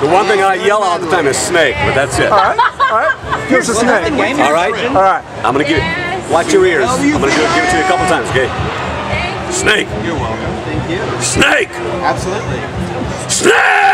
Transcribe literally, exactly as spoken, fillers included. The one thing I yell all the time is snake, but that's it. All right, all right. Give us a snake. All right, all right. I'm gonna give it. Watch your ears. I'm gonna give it to you a couple times, okay? Snake. You're welcome. Thank you. Snake. Absolutely. Snake.